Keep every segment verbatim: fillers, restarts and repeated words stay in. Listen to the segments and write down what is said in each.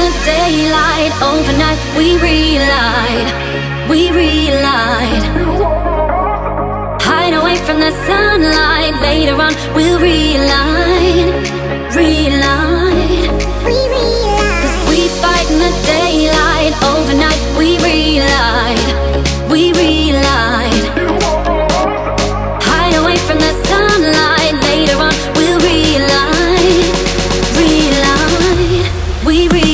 the daylight. Overnight we relied, we relied. Hide away from the sunlight. Later on we'll realign, realign. We realign. Cause we fight in the daylight. Overnight we relied, we relied. Hide away from the sunlight. Later on we'll realign, realign. We realign.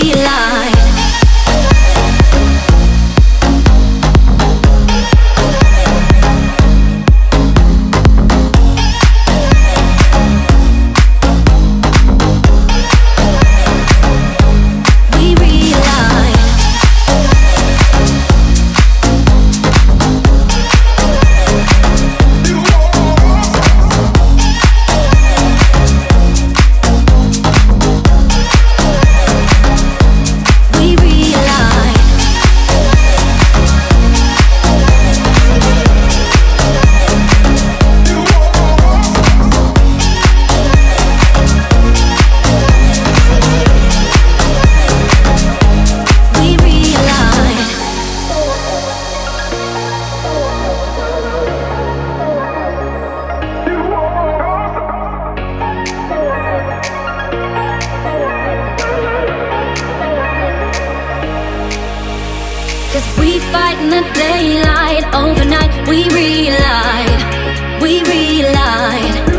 Daylight, overnight, we relied, we relied.